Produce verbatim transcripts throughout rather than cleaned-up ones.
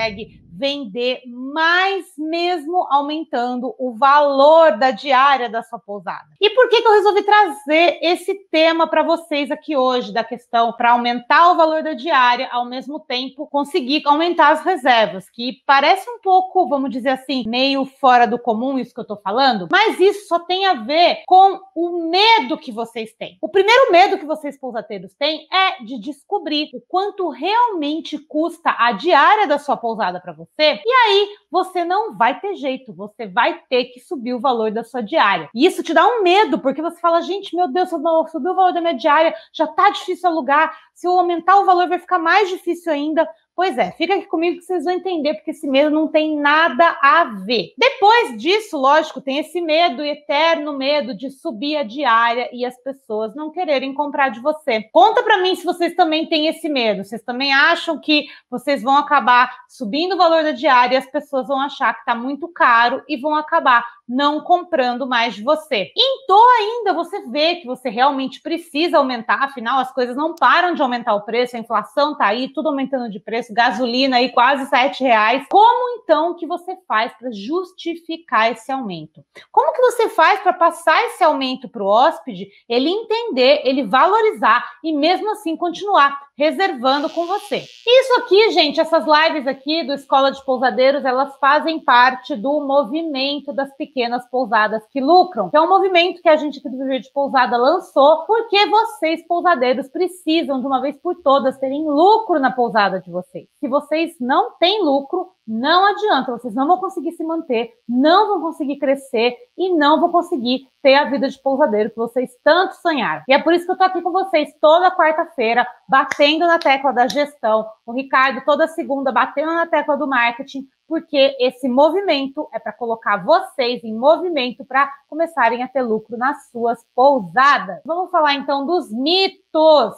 consegue vender mais mesmo aumentando o valor da diária da sua pousada. E por que que eu resolvi trazer esse tema para vocês aqui hoje, da questão para aumentar o valor da diária, ao mesmo tempo conseguir aumentar as reservas, que parece um pouco, vamos dizer assim, meio fora do comum isso que eu tô falando, mas isso só tem a ver com o medo que vocês têm. O primeiro medo que vocês pousadeiros têm é de descobrir o quanto realmente custa a diária da sua pousada para você. E aí, você não vai ter jeito, você vai ter que subir o valor da sua diária. E isso te dá um medo, porque você fala, gente, meu Deus, se eu subir o valor da minha diária, já tá difícil alugar, se eu aumentar o valor vai ficar mais difícil ainda. Pois é, fica aqui comigo que vocês vão entender, porque esse medo não tem nada a ver. Depois disso, lógico, tem esse medo, eterno medo de subir a diária e as pessoas não quererem comprar de você. Conta pra mim se vocês também têm esse medo. Vocês também acham que vocês vão acabar subindo o valor da diária e as pessoas vão achar que tá muito caro e vão acabar não comprando mais de você. Então ainda você vê que você realmente precisa aumentar, afinal as coisas não param de aumentar o preço, a inflação tá aí, tudo aumentando de preço, gasolina aí quase sete reais. Como então que você faz para justificar esse aumento? Como que você faz para passar esse aumento para o hóspede, ele entender, ele valorizar e mesmo assim continuar reservando com você? Isso aqui, gente, essas lives aqui do Escola de Pousadeiros, elas fazem parte do movimento das pequenas pousadas que lucram, que é um movimento que a gente aqui do Viver de Pousada lançou, porque vocês, pousadeiros, precisam de uma vez por todas terem lucro na pousada de vocês. Se vocês não têm lucro, não adianta, vocês não vão conseguir se manter, não vão conseguir crescer e não vão conseguir ter a vida de pousadeiro que vocês tanto sonharam. E é por isso que eu tô aqui com vocês toda quarta-feira, batendo na tecla da gestão, o Ricardo toda segunda batendo na tecla do marketing, porque esse movimento é para colocar vocês em movimento para começarem a ter lucro nas suas pousadas. Vamos falar então dos mitos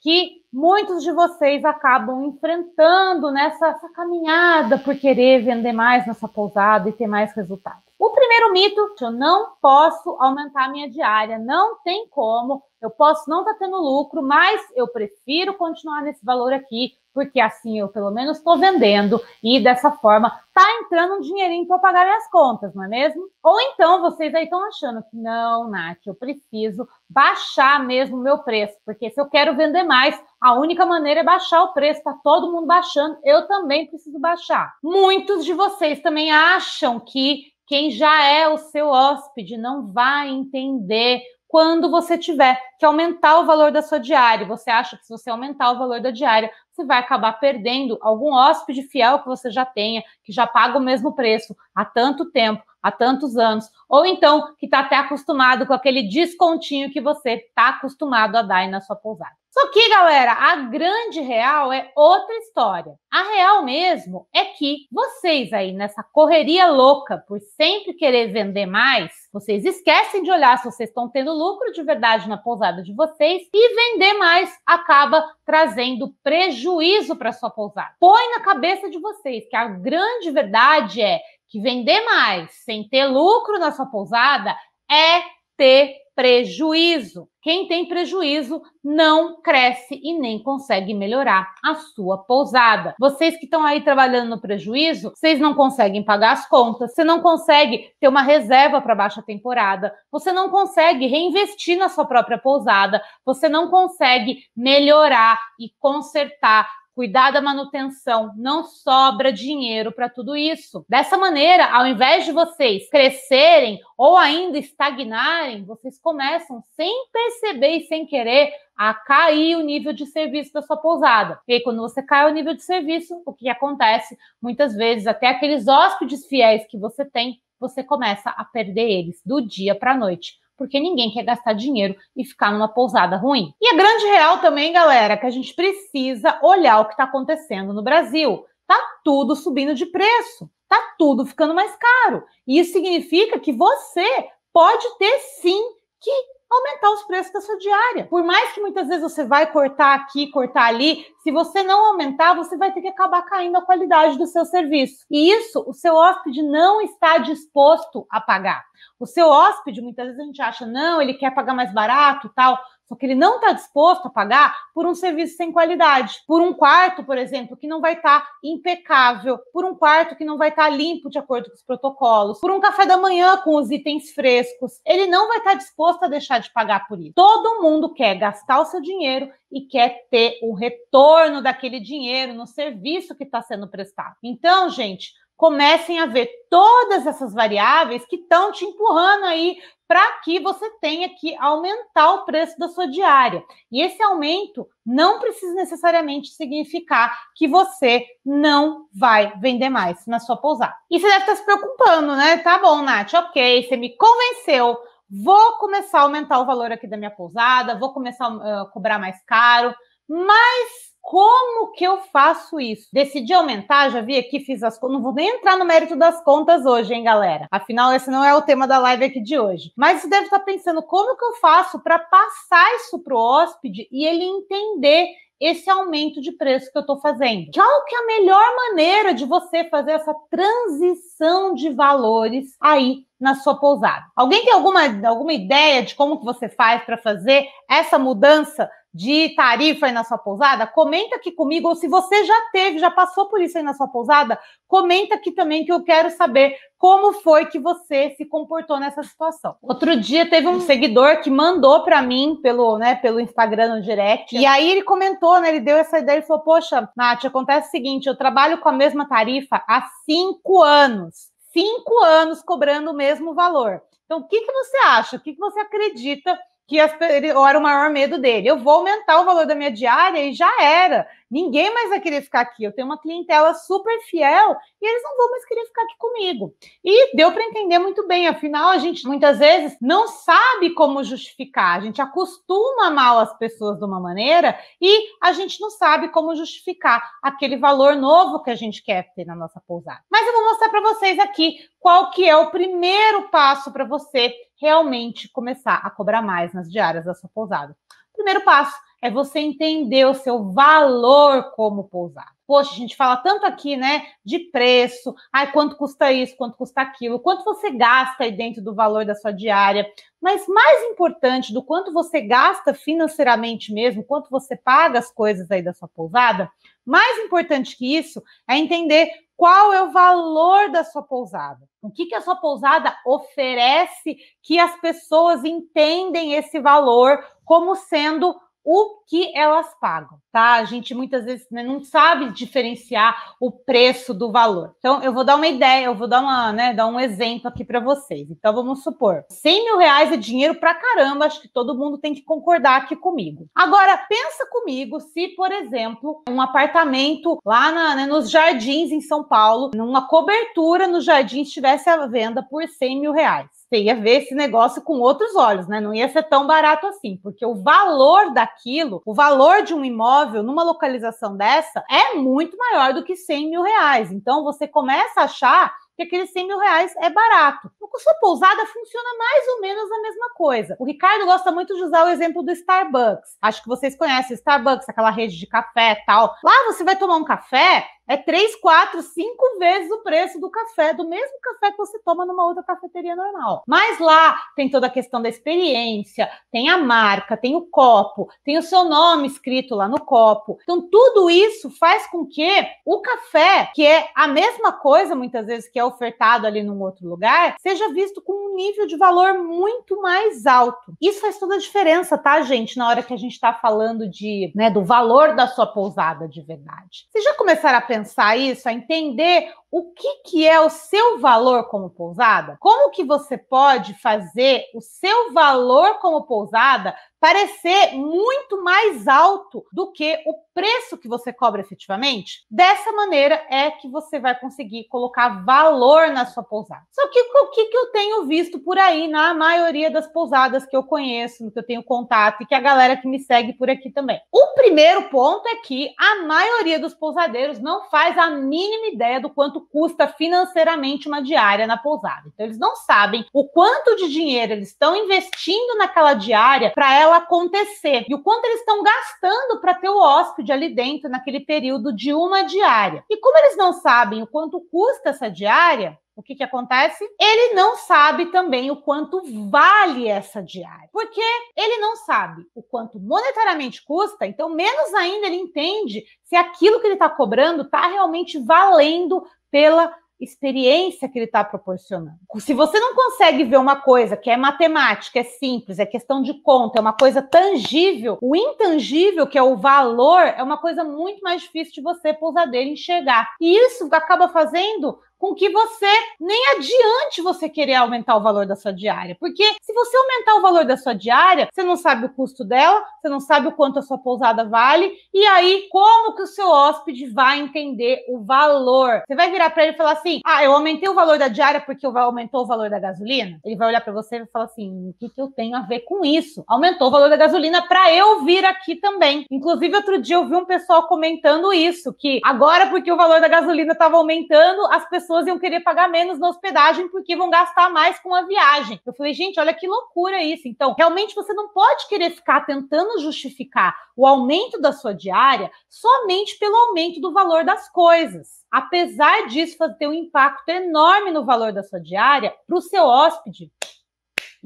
que muitos de vocês acabam enfrentando nessa essa caminhada por querer vender mais na sua pousada e ter mais resultados. O primeiro mito, eu não posso aumentar minha diária, não tem como, eu posso não estar tendo lucro, mas eu prefiro continuar nesse valor aqui, porque assim eu pelo menos estou vendendo e dessa forma tá entrando um dinheirinho para pagar as contas, não é mesmo? Ou então vocês aí estão achando que não, Nath, eu preciso baixar mesmo o meu preço, porque se eu quero vender mais, a única maneira é baixar o preço, tá todo mundo baixando, eu também preciso baixar. Muitos de vocês também acham que quem já é o seu hóspede não vai entender quando você tiver que aumentar o valor da sua diária. Você acha que se você aumentar o valor da diária, você vai acabar perdendo algum hóspede fiel que você já tenha, que já paga o mesmo preço há tanto tempo, há tantos anos, ou então que está até acostumado com aquele descontinho que você está acostumado a dar aí na sua pousada. Só que, galera, a grande real é outra história. A real mesmo é que vocês aí, nessa correria louca por sempre querer vender mais, vocês esquecem de olhar se vocês estão tendo lucro de verdade na pousada de vocês, e vender mais acaba trazendo prejuízo para sua pousada. Põe na cabeça de vocês que a grande verdade é que vender mais sem ter lucro na sua pousada é ter prejuízo. Quem tem prejuízo não cresce e nem consegue melhorar a sua pousada. Vocês que estão aí trabalhando no prejuízo, vocês não conseguem pagar as contas, você não consegue ter uma reserva para baixa temporada, você não consegue reinvestir na sua própria pousada, você não consegue melhorar e consertar, cuidar da manutenção, não sobra dinheiro para tudo isso. Dessa maneira, ao invés de vocês crescerem ou ainda estagnarem, vocês começam sem perceber e sem querer a cair o nível de serviço da sua pousada. E aí, quando você cai o nível de serviço, o que acontece? Muitas vezes, até aqueles hóspedes fiéis que você tem, você começa a perder eles do dia para a noite, porque ninguém quer gastar dinheiro e ficar numa pousada ruim. E a grande real também, galera, é que a gente precisa olhar o que está acontecendo no Brasil. Tá tudo subindo de preço, tá tudo ficando mais caro. E isso significa que você pode ter sim que aumentar os preços da sua diária. Por mais que muitas vezes você vai cortar aqui, cortar ali, se você não aumentar, você vai ter que acabar caindo a qualidade do seu serviço. E isso, o seu hóspede não está disposto a pagar. O seu hóspede, muitas vezes a gente acha, não, ele quer pagar mais barato e tal. Só que ele não está disposto a pagar por um serviço sem qualidade, por um quarto, por exemplo, que não vai estar impecável, por um quarto que não vai estar limpo de acordo com os protocolos, por um café da manhã com os itens frescos. Ele não vai estar disposto a deixar de pagar por isso. Todo mundo quer gastar o seu dinheiro e quer ter um retorno daquele dinheiro no serviço que está sendo prestado. Então, gente, comecem a ver todas essas variáveis que estão te empurrando aí para que você tenha que aumentar o preço da sua diária. E esse aumento não precisa necessariamente significar que você não vai vender mais na sua pousada. E você deve estar se preocupando, né? Tá bom, Nath, ok, você me convenceu. Vou começar a aumentar o valor aqui da minha pousada, vou começar a cobrar mais caro, mas como que eu faço isso? Decidi aumentar, já vi aqui, fiz as contas. Não vou nem entrar no mérito das contas hoje, hein, galera? Afinal, esse não é o tema da live aqui de hoje. Mas você deve estar pensando, como que eu faço para passar isso para o hóspede e ele entender esse aumento de preço que eu estou fazendo? Qual que é a melhor maneira de você fazer essa transição de valores aí na sua pousada? Alguém tem alguma, alguma ideia de como que você faz para fazer essa mudança de tarifa aí na sua pousada? Comenta aqui comigo, ou se você já teve, já passou por isso aí na sua pousada, comenta aqui também que eu quero saber como foi que você se comportou nessa situação. Outro dia teve um seguidor que mandou para mim pelo, né, pelo Instagram no direct, e aí ele comentou, né, ele deu essa ideia, ele falou, poxa, Nath, acontece o seguinte, eu trabalho com a mesma tarifa há cinco anos, cinco anos cobrando o mesmo valor. Então, o que que você acha? O que que você acredita que as, ele, era o maior medo dele? Eu vou aumentar o valor da minha diária e já era. Ninguém mais vai querer ficar aqui. Eu tenho uma clientela super fiel e eles não vão mais querer ficar aqui comigo. E deu para entender muito bem. Afinal, a gente muitas vezes não sabe como justificar. A gente acostuma mal as pessoas de uma maneira e a gente não sabe como justificar aquele valor novo que a gente quer ter na nossa pousada. Mas eu vou mostrar para vocês aqui qual que é o primeiro passo para você realmente começar a cobrar mais nas diárias da sua pousada. O primeiro passo é você entender o seu valor como pousada. Poxa, a gente fala tanto aqui, né, de preço, ai, quanto custa isso, quanto custa aquilo, quanto você gasta aí dentro do valor da sua diária, mas mais importante do quanto você gasta financeiramente mesmo, quanto você paga as coisas aí da sua pousada, mais importante que isso é entender qual é o valor da sua pousada. O que que a sua pousada oferece que as pessoas entendem esse valor como sendo o que elas pagam, tá? A gente muitas vezes, né, não sabe diferenciar o preço do valor. Então, eu vou dar uma ideia, eu vou dar, uma, né, dar um exemplo aqui para vocês. Então, vamos supor, cem mil reais é dinheiro pra caramba, acho que todo mundo tem que concordar aqui comigo. Agora, pensa comigo se, por exemplo, um apartamento lá na, né, nos Jardins, em São Paulo, numa cobertura nos Jardins, estivesse à venda por cem mil reais. Você ia ver esse negócio com outros olhos, né? Não ia ser tão barato assim, porque o valor daquilo, o valor de um imóvel numa localização dessa é muito maior do que cem mil reais. Então, você começa a achar que aqueles cem mil reais é barato. Com sua pousada funciona mais ou menos a mesma coisa. O Ricardo gosta muito de usar o exemplo do Starbucks. Acho que vocês conhecem o Starbucks, aquela rede de café e tal. Lá você vai tomar um café, é três, quatro, cinco vezes o preço do café, do mesmo café que você toma numa outra cafeteria normal. Mas lá tem toda a questão da experiência, tem a marca, tem o copo, tem o seu nome escrito lá no copo. Então tudo isso faz com que o café, que é a mesma coisa muitas vezes que é ofertado ali num outro lugar, seja visto com um nível de valor muito mais alto. Isso faz toda a diferença, tá, gente? Na hora que a gente tá falando de, né, do valor da sua pousada de verdade. Vocês já começaram a pensar isso, a entender o que que é o seu valor como pousada? Como que você pode fazer o seu valor como pousada parecer muito mais alto do que o preço que você cobra efetivamente? Dessa maneira é que você vai conseguir colocar valor na sua pousada. Só que o que que eu tenho visto por aí na maioria das pousadas que eu conheço, que eu tenho contato e que a galera que me segue por aqui também? O primeiro ponto é que a maioria dos pousadeiros não faz a mínima ideia do quanto custa financeiramente uma diária na pousada. Então, eles não sabem o quanto de dinheiro eles estão investindo naquela diária para ela acontecer, e o quanto eles estão gastando para ter o hóspede ali dentro naquele período de uma diária. E como eles não sabem o quanto custa essa diária, O que que acontece? Ele não sabe também o quanto vale essa diária, porque ele não sabe o quanto monetariamente custa, então menos ainda ele entende se aquilo que ele está cobrando está realmente valendo pela experiência que ele está proporcionando. Se você não consegue ver uma coisa que é matemática, é simples, é questão de conta, é uma coisa tangível, o intangível, que é o valor, é uma coisa muito mais difícil de você, pousadeiro, enxergar. E isso acaba fazendo com que você, nem adiante você querer aumentar o valor da sua diária. Porque se você aumentar o valor da sua diária, você não sabe o custo dela, você não sabe o quanto a sua pousada vale, e aí como que o seu hóspede vai entender o valor? Você vai virar para ele e falar assim, ah, eu aumentei o valor da diária porque aumentou o valor da gasolina? Ele vai olhar para você e vai falar assim, o que que eu tenho a ver com isso? Aumentou o valor da gasolina para eu vir aqui também. Inclusive, outro dia eu vi um pessoal comentando isso, que agora porque o valor da gasolina estava aumentando, as pessoas Pessoas iam querer pagar menos na hospedagem porque vão gastar mais com a viagem. Eu falei, gente, olha que loucura isso. Então, realmente você não pode querer ficar tentando justificar o aumento da sua diária somente pelo aumento do valor das coisas. Apesar disso ter um impacto enorme no valor da sua diária, para o seu hóspede,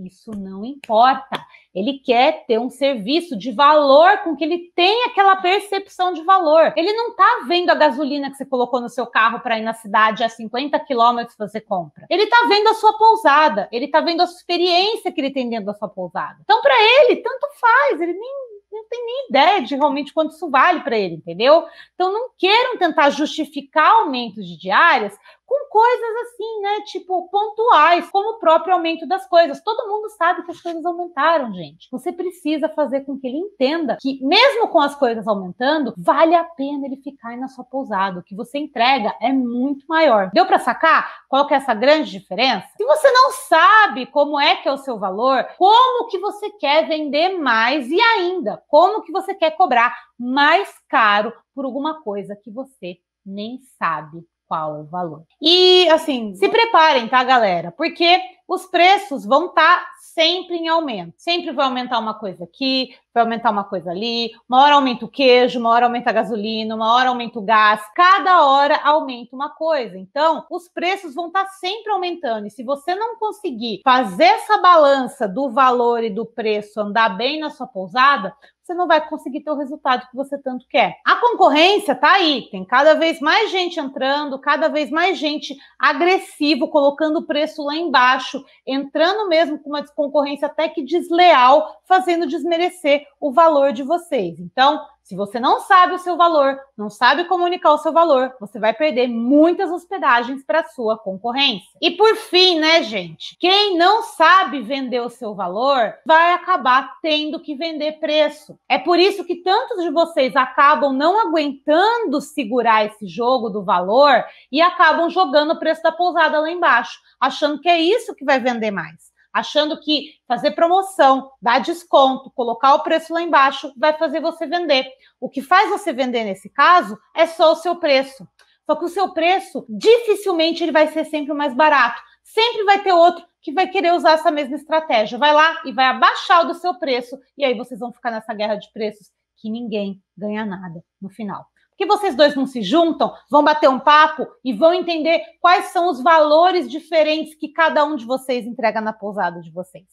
isso não importa. Ele quer ter um serviço de valor com que ele tem aquela percepção de valor. Ele não tá vendo a gasolina que você colocou no seu carro para ir na cidade a cinquenta quilômetros que você compra. Ele tá vendo a sua pousada. Ele tá vendo a experiência que ele tem dentro da sua pousada. Então, para ele, tanto faz. Ele nem... não tem nem ideia de realmente quanto isso vale para ele, entendeu? Então, não queiram tentar justificar aumentos de diárias com coisas assim, né? Tipo, pontuais, como o próprio aumento das coisas. Todo mundo sabe que as coisas aumentaram, gente. Você precisa fazer com que ele entenda que, mesmo com as coisas aumentando, vale a pena ele ficar aí na sua pousada. O que você entrega é muito maior. Deu para sacar qual que é essa grande diferença? Se você não sabe como é que é o seu valor, como que você quer vender mais e ainda, como que você quer cobrar mais caro por alguma coisa que você nem sabe qual é o valor. E, assim, se preparem, tá, galera? Porque os preços vão estar sempre em aumento. Sempre vai aumentar uma coisa aqui, vai aumentar uma coisa ali. Uma hora aumenta o queijo, uma hora aumenta a gasolina, uma hora aumenta o gás. Cada hora aumenta uma coisa. Então, os preços vão estar sempre aumentando. E se você não conseguir fazer essa balança do valor e do preço andar bem na sua pousada, você não vai conseguir ter o resultado que você tanto quer. A concorrência tá aí. Tem cada vez mais gente entrando, cada vez mais gente agressiva, colocando o preço lá embaixo, entrando mesmo com uma concorrência até que desleal, fazendo desmerecer o valor de vocês. Então, se você não sabe o seu valor, não sabe comunicar o seu valor, você vai perder muitas hospedagens para a sua concorrência. E por fim, né, gente? Quem não sabe vender o seu valor vai acabar tendo que vender preço. É por isso que tantos de vocês acabam não aguentando segurar esse jogo do valor e acabam jogando o preço da pousada lá embaixo, achando que é isso que vai vender mais. Achando que fazer promoção, dar desconto, colocar o preço lá embaixo vai fazer você vender. O que faz você vender nesse caso é só o seu preço. Só que o seu preço, dificilmente ele vai ser sempre o mais barato. Sempre vai ter outro que vai querer usar essa mesma estratégia. Vai lá e vai abaixar o do seu preço. E aí vocês vão ficar nessa guerra de preços que ninguém ganha nada no final. Que vocês dois não se juntam, vão bater um papo e vão entender quais são os valores diferentes que cada um de vocês entrega na pousada de vocês.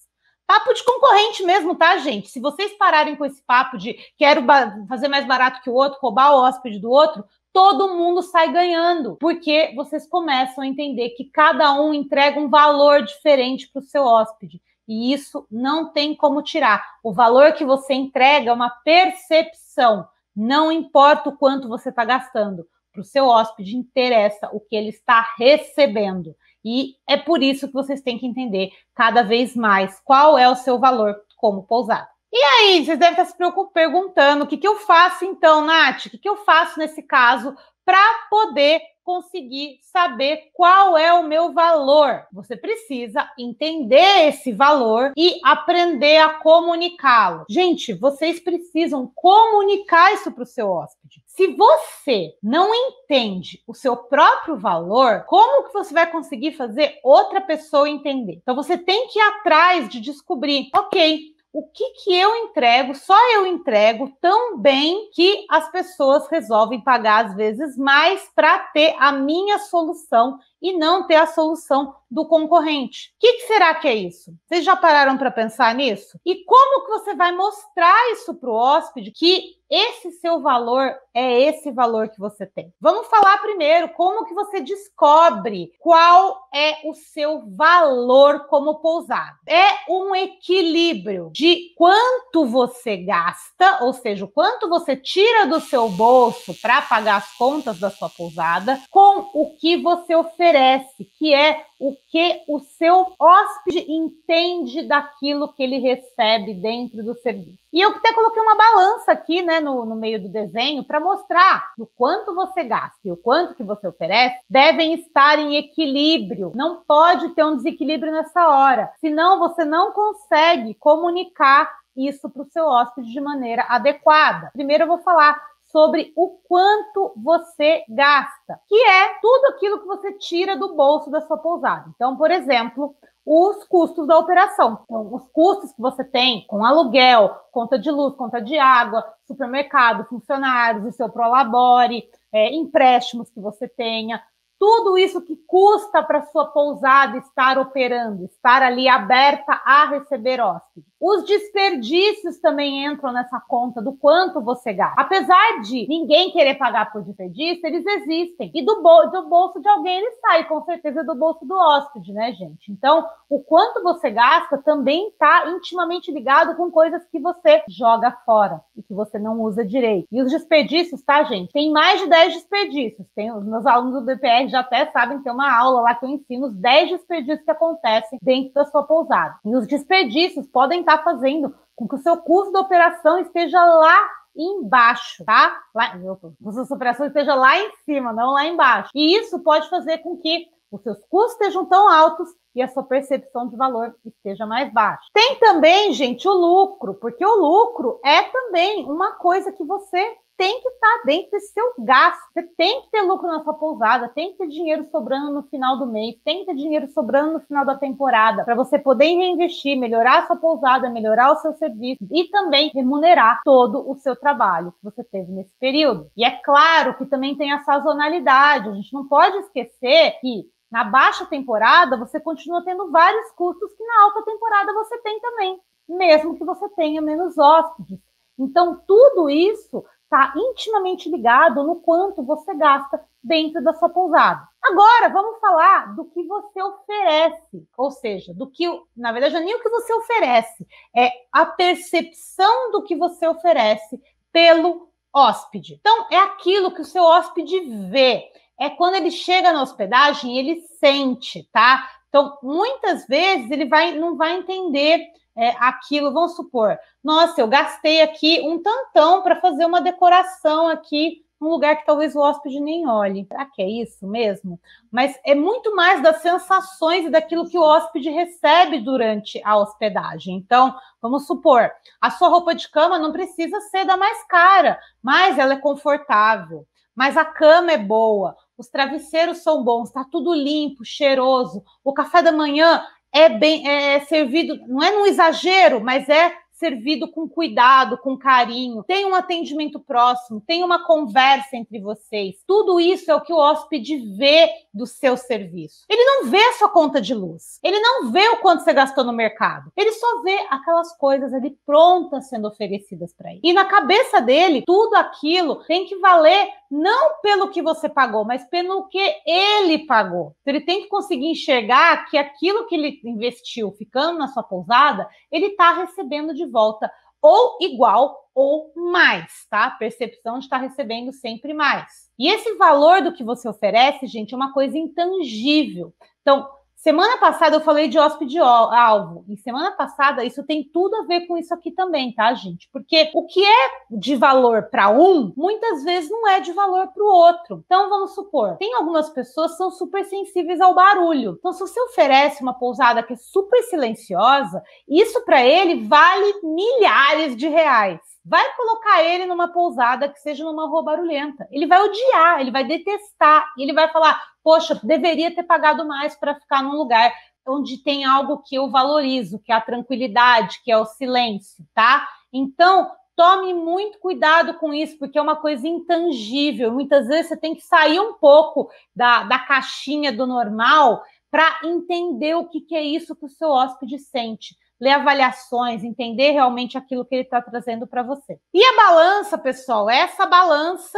Papo de concorrente mesmo, tá, gente? Se vocês pararem com esse papo de quero fazer mais barato que o outro, roubar o hóspede do outro, todo mundo sai ganhando, porque vocês começam a entender que cada um entrega um valor diferente para o seu hóspede. E isso não tem como tirar. O valor que você entrega é uma percepção. Não importa o quanto você está gastando, para o seu hóspede interessa o que ele está recebendo. E é por isso que vocês têm que entender cada vez mais qual é o seu valor como pousada. E aí, vocês devem estar se perguntando, o que que eu faço então, Nath? O que que eu faço nesse caso para poder conseguir saber qual é o meu valor? Você precisa entender esse valor e aprender a comunicá-lo. Gente, vocês precisam comunicar isso para o seu hóspede. Se você não entende o seu próprio valor, como que você vai conseguir fazer outra pessoa entender? Então, você tem que ir atrás de descobrir, ok, o que que eu entrego, só eu entrego tão bem que as pessoas resolvem pagar às vezes mais para ter a minha solução e não ter a solução do concorrente. O que, que será que é isso? Vocês já pararam para pensar nisso? E como que você vai mostrar isso para o hóspede que esse seu valor é esse valor que você tem? Vamos falar primeiro como que você descobre qual é o seu valor como pousada. É um equilíbrio de quanto você gasta, ou seja, o quanto você tira do seu bolso para pagar as contas da sua pousada, com o que você oferece, que é o que o seu hóspede entende daquilo que ele recebe dentro do serviço. E eu até coloquei uma balança aqui, né, no, no meio do desenho, para mostrar o quanto você gasta e o quanto que você oferece devem estar em equilíbrio. Não pode ter um desequilíbrio nessa hora, senão você não consegue comunicar isso para o seu hóspede de maneira adequada. Primeiro eu vou falar sobre o quanto você gasta, que é tudo aquilo que você tira do bolso da sua pousada. Então, por exemplo, os custos da operação. Então, os custos que você tem com aluguel, conta de luz, conta de água, supermercado, funcionários, o seu prolabore, é, empréstimos que você tenha. Tudo isso que custa para sua pousada estar operando, estar ali aberta a receber hóspedes. Os desperdícios também entram nessa conta do quanto você gasta. Apesar de ninguém querer pagar por desperdício, eles existem. E do, bol do bolso de alguém eles saem, com certeza do bolso do hóspede, né, gente? Então, o quanto você gasta também está intimamente ligado com coisas que você joga fora e que você não usa direito. E os desperdícios, tá, gente? Tem mais de dez desperdícios. Tem os meus alunos do D P R já até sabem, tem uma aula lá que eu ensino os dez desperdícios que acontecem dentro da sua pousada. E os desperdícios podem estar fazendo com que o seu custo da operação esteja lá embaixo, tá? Lá, meu, a sua operação esteja lá em cima, não lá embaixo. E isso pode fazer com que os seus custos estejam tão altos e a sua percepção de valor esteja mais baixa. Tem também, gente, o lucro, porque o lucro é também uma coisa que você tem que estar dentro desse seu gasto, você tem que ter lucro na sua pousada, tem que ter dinheiro sobrando no final do mês, tem que ter dinheiro sobrando no final da temporada, para você poder reinvestir, melhorar a sua pousada, melhorar o seu serviço e também remunerar todo o seu trabalho que você teve nesse período. E é claro que também tem a sazonalidade, a gente não pode esquecer que na baixa temporada você continua tendo vários custos que na alta temporada você tem também, mesmo que você tenha menos hóspedes. Então tudo isso está intimamente ligado no quanto você gasta dentro da sua pousada. Agora, vamos falar do que você oferece, ou seja, do que, na verdade, nem o que você oferece, é a percepção do que você oferece pelo hóspede. Então, é aquilo que o seu hóspede vê, é quando ele chega na hospedagem, ele sente, tá? Então, muitas vezes, ele vai, não vai entender É, aquilo, vamos supor, nossa, eu gastei aqui um tantão para fazer uma decoração aqui num lugar que talvez o hóspede nem olhe. Será que é isso mesmo? Mas é muito mais das sensações e daquilo que o hóspede recebe durante a hospedagem. Então, vamos supor, a sua roupa de cama não precisa ser da mais cara, mas ela é confortável, mas a cama é boa, os travesseiros são bons, está tudo limpo, cheiroso, o café da manhã É, bem, é servido, não é num exagero, mas é servido com cuidado, com carinho. Tem um atendimento próximo, tem uma conversa entre vocês. Tudo isso é o que o hóspede vê do seu serviço. Ele não vê a sua conta de luz. Ele não vê o quanto você gastou no mercado. Ele só vê aquelas coisas ali prontas sendo oferecidas para ele. E na cabeça dele, tudo aquilo tem que valer não pelo que você pagou, mas pelo que ele pagou. Ele tem que conseguir enxergar que aquilo que ele investiu ficando na sua pousada, ele está recebendo de volta ou igual ou mais, tá? A percepção de estar recebendo sempre mais. E esse valor do que você oferece, gente, é uma coisa intangível. Então, semana passada eu falei de hóspede-alvo, e semana passada isso tem tudo a ver com isso aqui também, tá, gente? Porque o que é de valor para um, muitas vezes não é de valor para o outro. Então, vamos supor, tem algumas pessoas que são super sensíveis ao barulho. Então, se você oferece uma pousada que é super silenciosa, isso para ele vale milhares de reais. Vai colocar ele numa pousada que seja numa rua barulhenta. Ele vai odiar, ele vai detestar, ele vai falar, poxa, deveria ter pagado mais para ficar num lugar onde tem algo que eu valorizo, que é a tranquilidade, que é o silêncio, tá? Então, Tome muito cuidado com isso, porque é uma coisa intangível. Muitas vezes você tem que sair um pouco da, da caixinha do normal para entender o que, que é isso que o seu hóspede sente. Ler avaliações, entender realmente aquilo que ele está trazendo para você. E a balança, pessoal, essa balança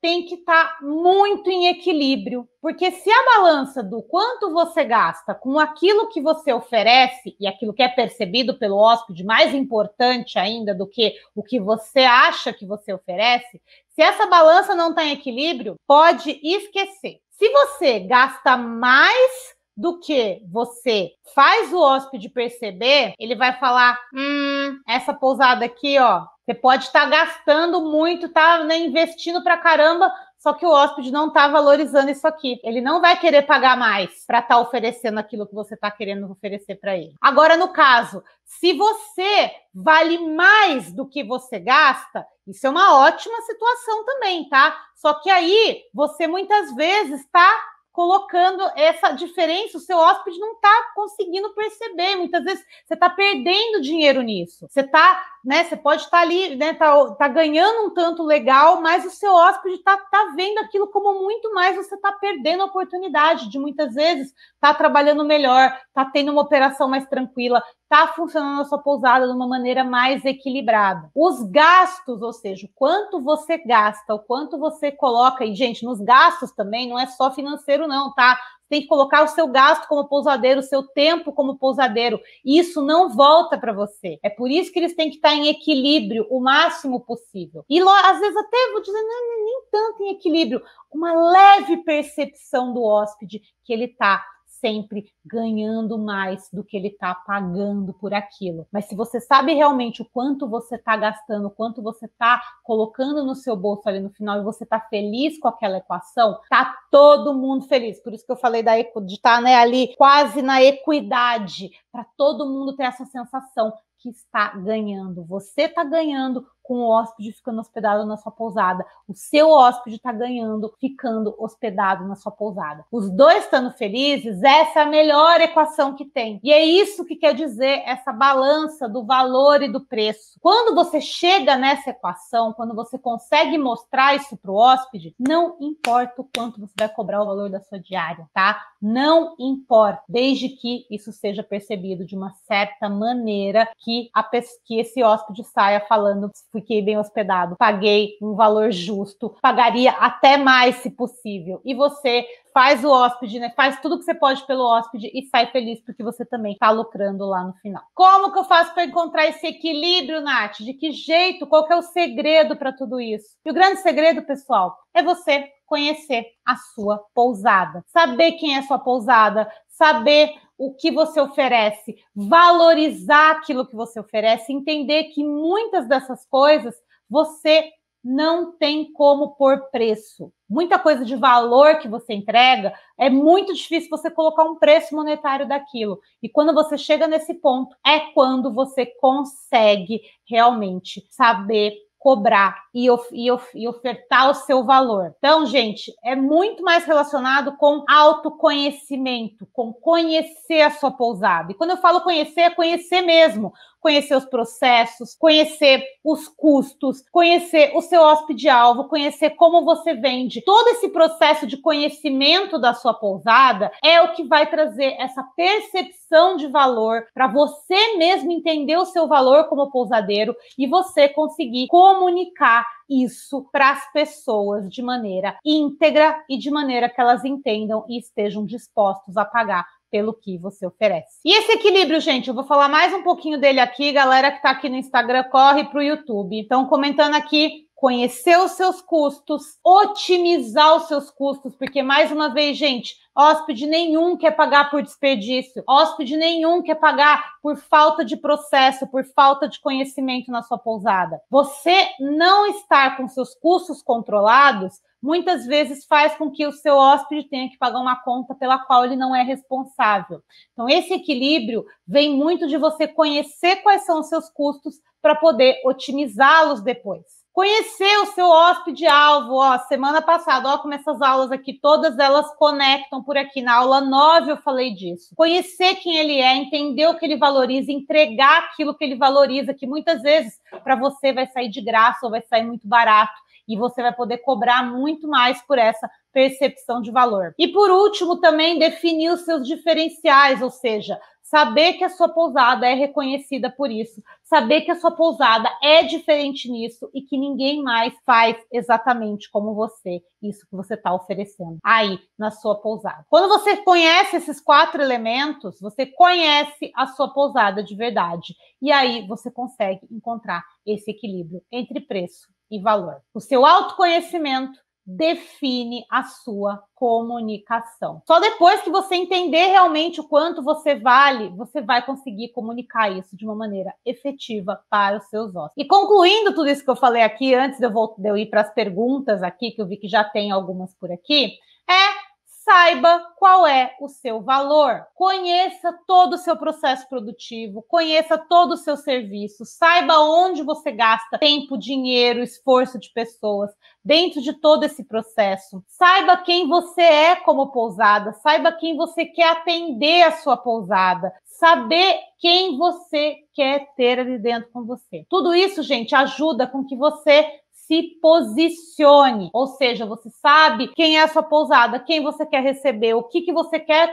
tem que estar tá muito em equilíbrio, porque se a balança do quanto você gasta com aquilo que você oferece e aquilo que é percebido pelo hóspede, mais importante ainda do que o que você acha que você oferece, se essa balança não está em equilíbrio, pode esquecer. Se você gasta mais do que você faz o hóspede perceber, ele vai falar, hum, essa pousada aqui, ó, você pode estar gastando muito, tá, né, investindo pra caramba, só que o hóspede não tá valorizando isso aqui. Ele não vai querer pagar mais para estar oferecendo aquilo que você tá querendo oferecer para ele. Agora, no caso, se você vale mais do que você gasta, isso é uma ótima situação também, tá? Só que aí, você muitas vezes tá colocando essa diferença, o seu hóspede não está conseguindo perceber. Muitas vezes você está perdendo dinheiro nisso. Você tá, né? Você pode estar tá ali, né? Tá, tá ganhando um tanto legal, mas o seu hóspede está tá vendo aquilo como muito mais. Você está perdendo a oportunidade de muitas vezes estar tá trabalhando melhor, tá tendo uma operação mais tranquila, tá funcionando a sua pousada de uma maneira mais equilibrada. Os gastos, ou seja, o quanto você gasta, o quanto você coloca, e gente, nos gastos também não é só financeiro, não, tá? Tem que colocar o seu gasto como pousadeiro, o seu tempo como pousadeiro. Isso não volta para você. É por isso que eles têm que estar em equilíbrio o máximo possível. E às vezes até vou dizer, não, nem tanto em equilíbrio, uma leve percepção do hóspede que ele tá sempre ganhando mais do que ele está pagando por aquilo. Mas se você sabe realmente o quanto você está gastando, o quanto você está colocando no seu bolso ali no final e você está feliz com aquela equação, tá todo mundo feliz. Por isso que eu falei da equ... de estar tá, né, ali quase na equidade, para todo mundo ter essa sensação que está ganhando. Você está ganhando com o hóspede ficando hospedado na sua pousada. O seu hóspede está ganhando ficando hospedado na sua pousada. Os dois estando felizes, essa é a melhor equação que tem. E é isso que quer dizer essa balança do valor e do preço. Quando você chega nessa equação, quando você consegue mostrar isso para o hóspede, não importa o quanto você vai cobrar o valor da sua diária, tá? Não importa, desde que isso seja percebido de uma certa maneira que Que, a, que esse hóspede saia falando, fiquei bem hospedado, paguei um valor justo, pagaria até mais se possível. E você faz o hóspede, né? Faz tudo que você pode pelo hóspede e sai feliz porque você também tá lucrando lá no final. Como que eu faço para encontrar esse equilíbrio, Nath? De que jeito? Qual que é o segredo para tudo isso? E o grande segredo, pessoal, é você conhecer a sua pousada. Saber quem é a sua pousada, saber o que você oferece, valorizar aquilo que você oferece, entender que muitas dessas coisas você não tem como pôr preço. Muita coisa de valor que você entrega, é muito difícil você colocar um preço monetário daquilo. E quando você chega nesse ponto, é quando você consegue realmente saber cobrar e, of, e, of, e ofertar o seu valor. Então, gente, é muito mais relacionado com autoconhecimento, com conhecer a sua pousada. E quando eu falo conhecer, é conhecer mesmo. Conhecer os processos, conhecer os custos, conhecer o seu hóspede-alvo, conhecer como você vende. Todo esse processo de conhecimento da sua pousada é o que vai trazer essa percepção de valor para você mesmo entender o seu valor como pousadeiro e você conseguir comunicar isso para as pessoas de maneira íntegra e de maneira que elas entendam e estejam dispostos a pagar pelo que você oferece. E esse equilíbrio, gente, eu vou falar mais um pouquinho dele aqui, galera que tá aqui no Instagram, corre pro YouTube. Então, comentando aqui, conhecer os seus custos, otimizar os seus custos, porque, mais uma vez, gente, hóspede nenhum quer pagar por desperdício, hóspede nenhum quer pagar por falta de processo, por falta de conhecimento na sua pousada. Você não estar com seus custos controlados muitas vezes faz com que o seu hóspede tenha que pagar uma conta pela qual ele não é responsável. Então, esse equilíbrio vem muito de você conhecer quais são os seus custos para poder otimizá-los depois. Conhecer o seu hóspede-alvo, ó, semana passada, ó, como essas aulas aqui, todas elas conectam por aqui. Na aula nove eu falei disso. Conhecer quem ele é, entender o que ele valoriza, entregar aquilo que ele valoriza, que muitas vezes para você vai sair de graça ou vai sair muito barato e você vai poder cobrar muito mais por essa percepção de valor. E por último, também definir os seus diferenciais, ou seja, saber que a sua pousada é reconhecida por isso, saber que a sua pousada é diferente nisso e que ninguém mais faz exatamente como você, isso que você está oferecendo aí na sua pousada. Quando você conhece esses quatro elementos, você conhece a sua pousada de verdade. E aí você consegue encontrar esse equilíbrio entre preço e valor. O seu autoconhecimento define a sua comunicação. Só depois que você entender realmente o quanto você vale, você vai conseguir comunicar isso de uma maneira efetiva para os seus hóspedes. E concluindo tudo isso que eu falei aqui, antes de eu, vou, de eu ir para as perguntas aqui, que eu vi que já tem algumas por aqui, é... saiba qual é o seu valor, conheça todo o seu processo produtivo, conheça todo o seu serviço, saiba onde você gasta tempo, dinheiro, esforço de pessoas dentro de todo esse processo. Saiba quem você é como pousada, saiba quem você quer atender a sua pousada, saber quem você quer ter ali dentro com você. Tudo isso, gente, ajuda com que você se posicione, ou seja, você sabe quem é a sua pousada, quem você quer receber, o que, que você quer,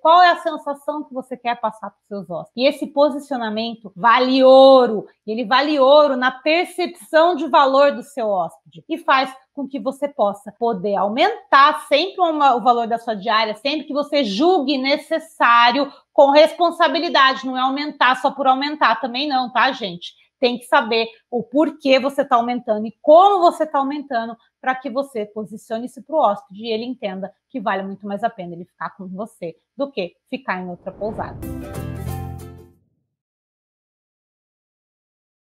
qual é a sensação que você quer passar para os seus hóspedes. E esse posicionamento vale ouro, ele vale ouro na percepção de valor do seu hóspede e faz com que você possa poder aumentar sempre uma, o valor da sua diária, sempre que você julgue necessário, com responsabilidade, não é aumentar só por aumentar, também não, tá, gente? Tem que saber o porquê você está aumentando e como você está aumentando para que você posicione-se para o hóspede e ele entenda que vale muito mais a pena ele ficar com você do que ficar em outra pousada.